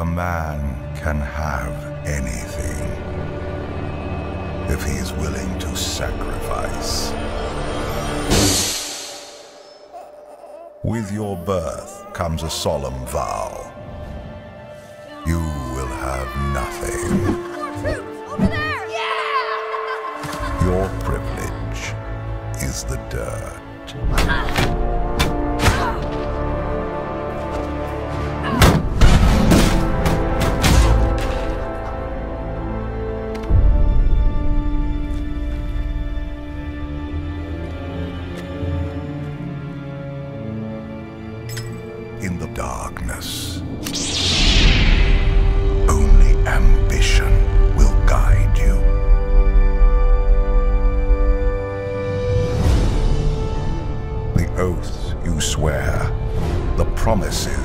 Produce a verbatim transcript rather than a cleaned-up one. a man can have anything if he is willing to sacrifice. With your birth comes a solemn vow. You will have nothing. Over there! Yeah! Your privilege is the dirt. In the darkness, only ambition will guide you. The oaths you swear, the promises